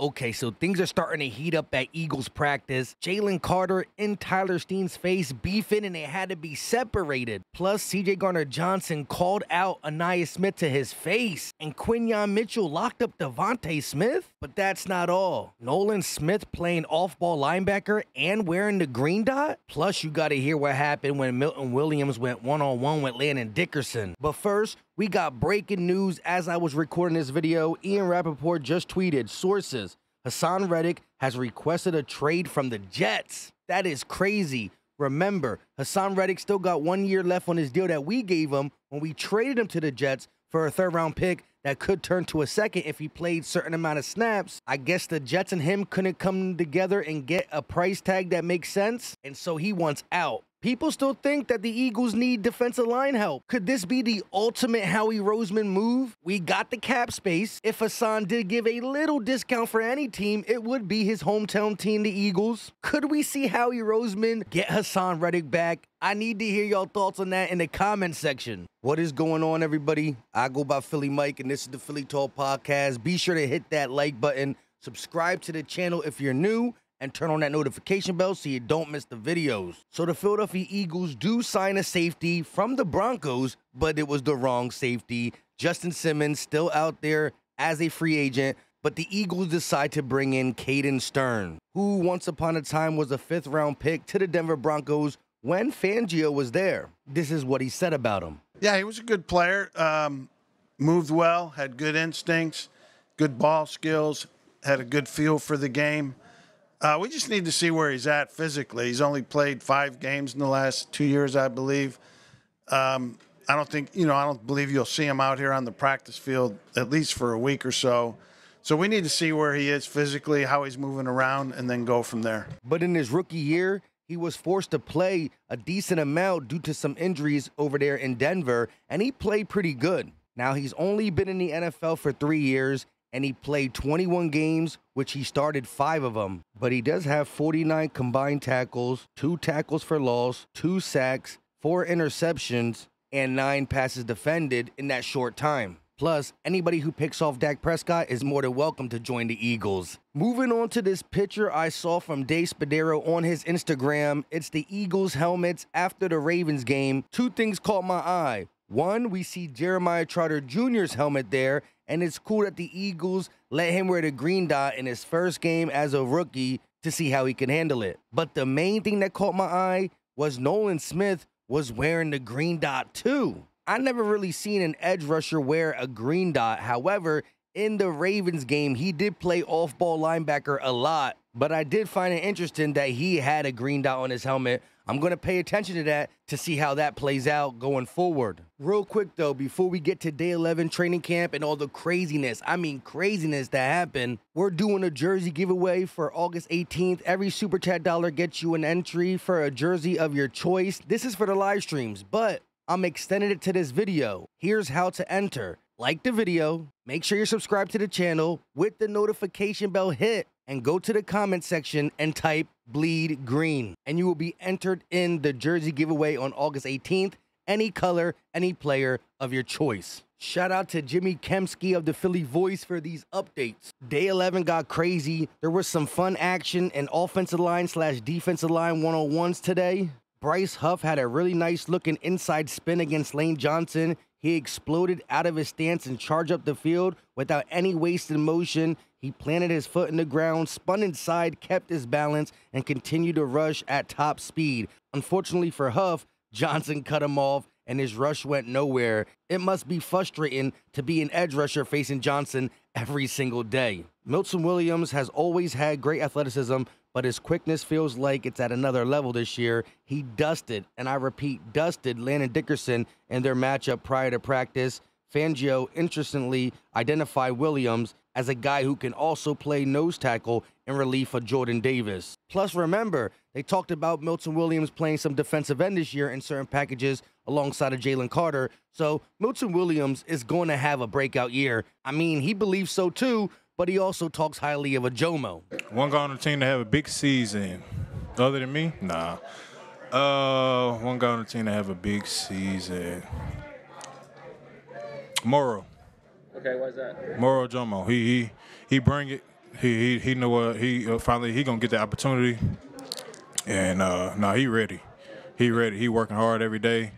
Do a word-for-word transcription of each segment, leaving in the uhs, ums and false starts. Okay, so things are starting to heat up at Eagles practice. Jalen Carter in Tyler Steen's face beefing, and they had to be separated. Plus, C J. Gardner-Johnson called out Ainias Smith to his face, and Quinyon Mitchell locked up Devonta Smith. But that's not all. Nolan Smith playing off-ball linebacker and wearing the green dot? Plus, you got to hear what happened when Milton Williams went one-on-one with Landon Dickerson. But first, we got breaking news as I was recording this video. Ian Rapoport just tweeted, sources, Haason Reddick has requested a trade from the Jets. That is crazy. Remember, Haason Reddick still got one year left on his deal that we gave him when we traded him to the Jets for a third round pick that could turn to a second if he played certain amount of snaps. I guess the Jets and him couldn't come together and get a price tag that makes sense, and so he wants out. People still think that the Eagles need defensive line help. Could this be the ultimate Howie Roseman move? We got the cap space. If Haason did give a little discount for any team, it would be his hometown team, the Eagles. Could we see Howie Roseman get Haason Reddick back? I need to hear y'all thoughts on that in the comment section. What is going on, everybody? I go by Philly Mike, and this is the Philly Talk Podcast. Be sure to hit that like button. Subscribe to the channel if you're new, and turn on that notification bell so you don't miss the videos. So the Philadelphia Eagles do sign a safety from the Broncos, but it was the wrong safety. Justin Simmons still out there as a free agent, but the Eagles decide to bring in Caden Stern, who once upon a time was a fifth round pick to the Denver Broncos when Fangio was there. This is what he said about him. Yeah, he was a good player, um, moved well, had good instincts, good ball skills, had a good feel for the game. Uh, we just need to see where he's at physically. He's only played five games in the last two years, I believe. Um, I don't think, you know, I don't believe you'll see him out here on the practice field at least for a week or so. So we need to see where he is physically, how he's moving around, and then go from there. But in his rookie year, he was forced to play a decent amount due to some injuries over there in Denver, and he played pretty good. Now, he's only been in the N F L for three years. And he played twenty-one games, which he started five of them. But he does have forty-nine combined tackles, two tackles for loss, two sacks, four interceptions, and nine passes defended in that short time. Plus, anybody who picks off Dak Prescott is more than welcome to join the Eagles. Moving on to this picture I saw from Dave Spadaro on his Instagram. It's the Eagles helmets after the Ravens game. Two things caught my eye. One, we see Jeremiah Trotter Junior's helmet there, and it's cool that the Eagles let him wear the green dot in his first game as a rookie to see how he can handle it. But the main thing that caught my eye was Nolan Smith was wearing the green dot too. I never really seen an edge rusher wear a green dot. However, in the Ravens game, he did play off-ball linebacker a lot, but I did find it interesting that he had a green dot on his helmet. I'm going to pay attention to that to see how that plays out going forward. Real quick, though, before we get to day eleven training camp and all the craziness, I mean craziness that happened, we're doing a jersey giveaway for August eighteenth. Every Super Chat dollar gets you an entry for a jersey of your choice. This is for the live streams, but I'm extending it to this video. Here's how to enter. Like the video, make sure you're subscribed to the channel with the notification bell hit, and go to the comment section and type bleed green, and you will be entered in the jersey giveaway on August eighteenth. Any color, any player of your choice. Shout out to Jimmy Kemsky of the Philly Voice for these updates. Day eleven got crazy. There was some fun action and offensive line slash defensive line one-on-ones today. Bryce Huff had a really nice looking inside spin against Lane Johnson. He exploded out of his stance and charged up the field without any wasted motion. He planted his foot in the ground, spun inside, kept his balance, and continued to rush at top speed. Unfortunately for Huff, Johnson cut him off, and his rush went nowhere. It must be frustrating to be an edge rusher facing Johnson every single day. Milton Williams has always had great athleticism, but his quickness feels like it's at another level this year. He dusted, and I repeat, dusted Landon Dickerson in their matchup prior to practice. Fangio, interestingly, identified Williams as a guy who can also play nose tackle in relief of Jordan Davis. Plus, remember, they talked about Milton Williams playing some defensive end this year in certain packages alongside of Jalen Carter. So Milton Williams is going to have a breakout year. I mean, he believes so too, but he also talks highly of a Jomo. One guy on the team to have a big season. Other than me? Nah. Uh, one guy on the team to have a big season. Morrow. Okay, why is that? Moro Jomo, he he he bring it. He he he know what he uh, finally he gonna get the opportunity, and uh, no, nah, he ready, he ready. He working hard every day,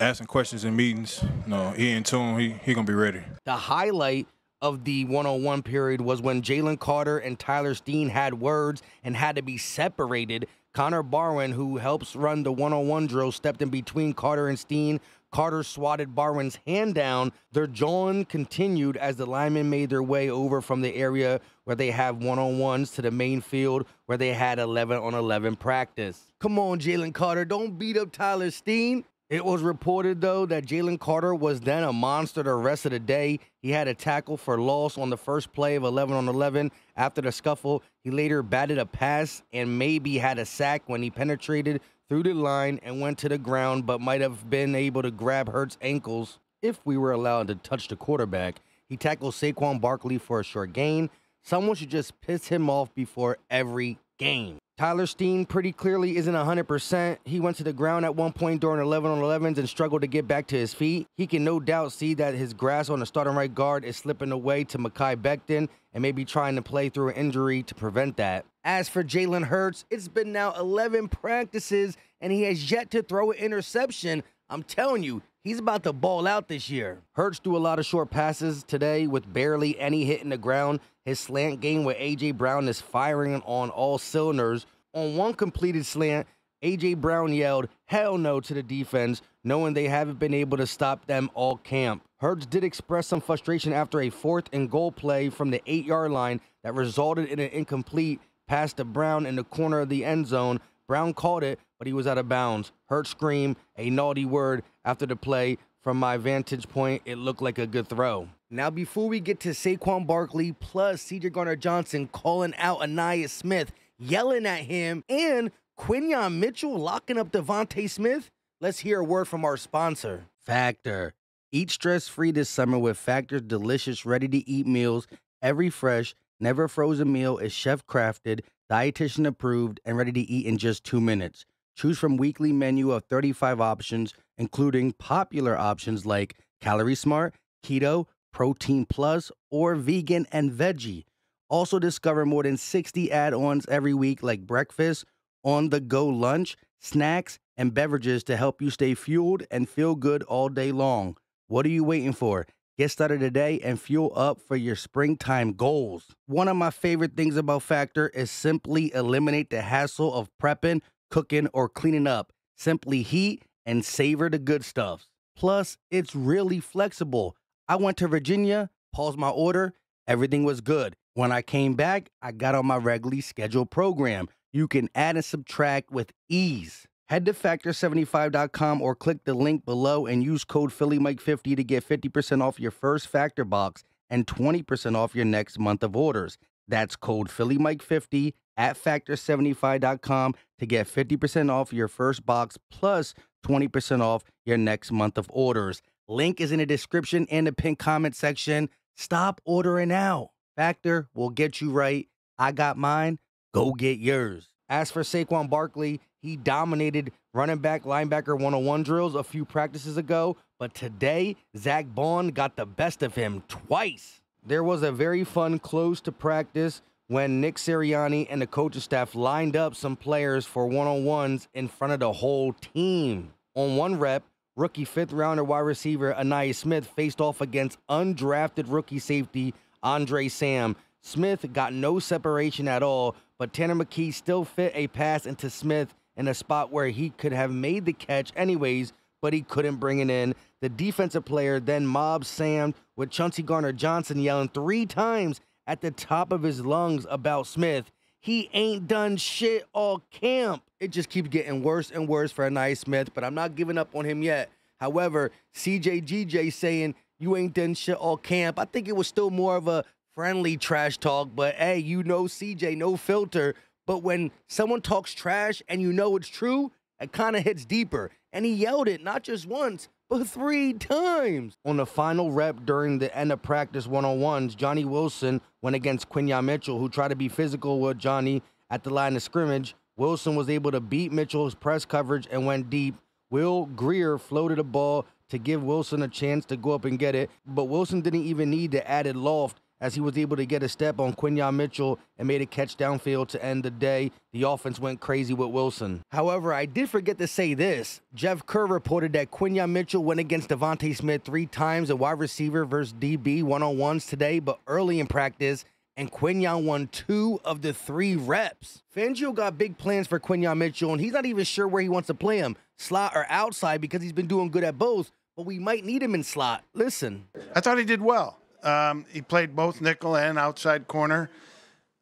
asking questions in meetings. No, he in tune. He he gonna be ready. The highlight of the one-on-one period was when Jalen Carter and Tyler Steen had words and had to be separated. Connor Barwin, who helps run the one-on-one drill, stepped in between Carter and Steen. Carter swatted Barwin's hand down. Their jawing continued as the linemen made their way over from the area where they have one-on-ones to the main field where they had eleven on eleven practice. Come on, Jalen Carter, don't beat up Tyler Steen. It was reported, though, that Jalen Carter was then a monster the rest of the day. He had a tackle for loss on the first play of eleven on eleven. After the scuffle, he later batted a pass and maybe had a sack when he penetrated through the line and went to the ground, but might have been able to grab Hurts' ankles if we were allowed to touch the quarterback. He tackled Saquon Barkley for a short gain. Someone should just piss him off before every game. Tyler Steen pretty clearly isn't one hundred percent. He went to the ground at one point during eleven on elevens and struggled to get back to his feet. He can no doubt see that his grasp on the starting right guard is slipping away to Mekhi Becton and maybe trying to play through an injury to prevent that. As for Jalen Hurts, it's been now eleven practices and he has yet to throw an interception. I'm telling you, he's about to ball out this year. Hurts threw a lot of short passes today with barely any hitting the ground. His slant game with A J. Brown is firing on all cylinders. On one completed slant, A J. Brown yelled, "Hell no," to the defense, knowing they haven't been able to stop them all camp. Hurts did express some frustration after a fourth and goal play from the eight-yard line that resulted in an incomplete pass to Brown in the corner of the end zone. Brown caught it, but he was out of bounds. Hurts screamed a naughty word after the play. From my vantage point, it looked like a good throw. Now, before we get to Saquon Barkley plus C J. Gardner-Johnson calling out Ainias Smith, yelling at him, and Quinyon Mitchell locking up Devonta Smith, let's hear a word from our sponsor, Factor. Eat stress-free this summer with Factor's delicious, ready-to-eat meals. Every fresh, never frozen meal is chef-crafted, dietitian-approved, and ready to eat in just two minutes. Choose from weekly menu of thirty-five options, including popular options like Calorie Smart, Keto, Protein Plus, or Vegan and Veggie. Also discover more than sixty add-ons every week like breakfast, on-the-go lunch, snacks, and beverages to help you stay fueled and feel good all day long. What are you waiting for? Get started today and fuel up for your springtime goals. One of my favorite things about Factor is simply eliminate the hassle of prepping, cooking, or cleaning up. Simply heat and savor the good stuff. Plus, it's really flexible. I went to Virginia, paused my order, everything was good. When I came back, I got on my regularly scheduled program. You can add and subtract with ease. Head to factor seventy-five dot com or click the link below and use code Philly Mike fifty to get fifty percent off your first Factor box and twenty percent off your next month of orders. That's code Philly Mike fifty at factor seventy-five dot com to get fifty percent off your first box plus twenty percent off your next month of orders. Link is in the description and the pinned comment section. Stop ordering out. Factor will get you right. I got mine. Go get yours. As for Saquon Barkley, he dominated running back, linebacker one-on-one drills a few practices ago, but today, Zach Bond got the best of him twice. There was a very fun close to practice when Nick Sirianni and the coaching staff lined up some players for one-on-ones in front of the whole team. On one rep, rookie fifth-rounder wide receiver Ainias Smith faced off against undrafted rookie safety Andre Sam. Smith got no separation at all, but Tanner McKee still fit a pass into Smith in a spot where he could have made the catch anyways, but he couldn't bring it in. The defensive player then mobbed Sam with Chauncey Gardner-Johnson yelling three times at the top of his lungs about Smith. He ain't done shit all camp. It just keeps getting worse and worse for Ainias Smith, but I'm not giving up on him yet. However, C J G J saying, "You ain't done shit all camp," I think it was still more of a friendly trash talk, but hey, you know C J, no filter. But when someone talks trash and you know it's true, it kind of hits deeper. And he yelled it not just once, but three times. On the final rep during the end of practice one-on-ones, Johnny Wilson went against Quinyon Mitchell, who tried to be physical with Johnny at the line of scrimmage. Wilson was able to beat Mitchell's press coverage and went deep. Will Greer floated a ball to give Wilson a chance to go up and get it, but Wilson didn't even need the added loft as he was able to get a step on Quinyon Mitchell and made a catch downfield to end the day. The offense went crazy with Wilson. However, I did forget to say this. Jeff Kerr reported that Quinyon Mitchell went against Devonta Smith three times, a wide receiver versus D B one-on-ones today, but early in practice, and Quinyon won two of the three reps. Fangio got big plans for Quinyon Mitchell, and he's not even sure where he wants to play him, slot or outside, because he's been doing good at both, but we might need him in slot. Listen. I thought he did well. Um, he played both nickel and outside corner.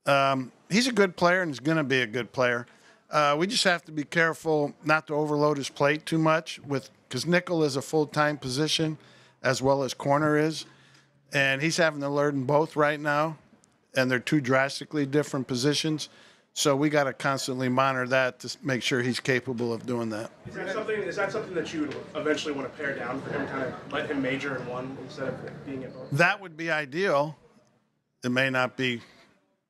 Um, he's a good player and he's going to be a good player. Uh, we just have to be careful not to overload his plate too much, with because nickel is a full-time position as well as corner is, and he's having to learn both right now. And they're two drastically different positions. So we got to constantly monitor that to make sure he's capable of doing that. Is that something, is that something that you would eventually want to pare down for him, kind of let him major in one instead of being at both? That would be ideal. It may not be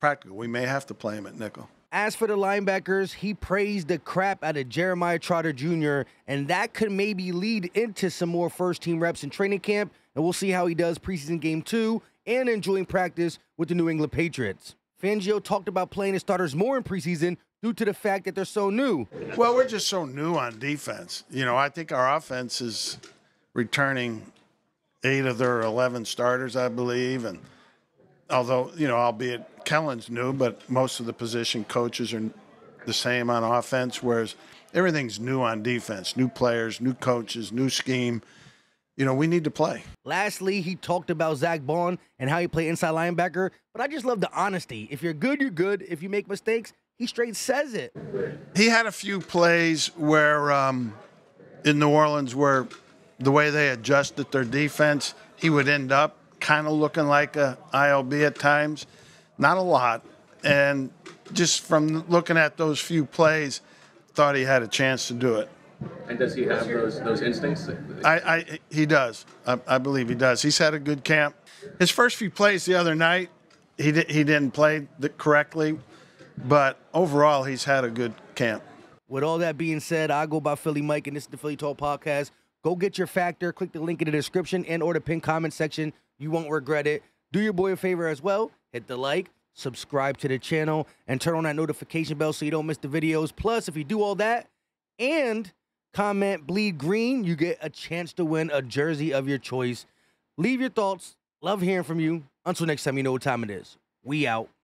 practical. We may have to play him at nickel. As for the linebackers, he praised the crap out of Jeremiah Trotter Junior, and that could maybe lead into some more first-team reps in training camp, and we'll see how he does preseason game two and enjoying practice with the New England Patriots. Fangio talked about playing his starters more in preseason due to the fact that they're so new. Well, we're just so new on defense. You know, I think our offense is returning eight of their eleven starters, I believe. And although, you know, albeit Kellen's new, but most of the position coaches are the same on offense, whereas everything's new on defense, new players, new coaches, new scheme. You know, we need to play. Lastly, he talked about Zach Bond and how he played inside linebacker, but I just love the honesty. If you're good, you're good. If you make mistakes, he straight says it. He had a few plays where um, in New Orleans where the way they adjusted their defense, he would end up kind of looking like a I L B at times. Not a lot. And just from looking at those few plays, thought he had a chance to do it. And does he have those those instincts? I, I he does. I, I believe he does. He's had a good camp. His first few plays the other night, he di he didn't play the correctly, but overall he's had a good camp. With all that being said, I go by Philly Mike, and this is the Philly Talk Podcast. Go get your Factor. Click the link in the description and or the pinned comment section. You won't regret it. Do your boy a favor as well. Hit the like, subscribe to the channel, and turn on that notification bell so you don't miss the videos. Plus, if you do all that and comment bleed green, you get a chance to win a jersey of your choice. Leave your thoughts. Love hearing from you. Until next time, you know what time it is. We out.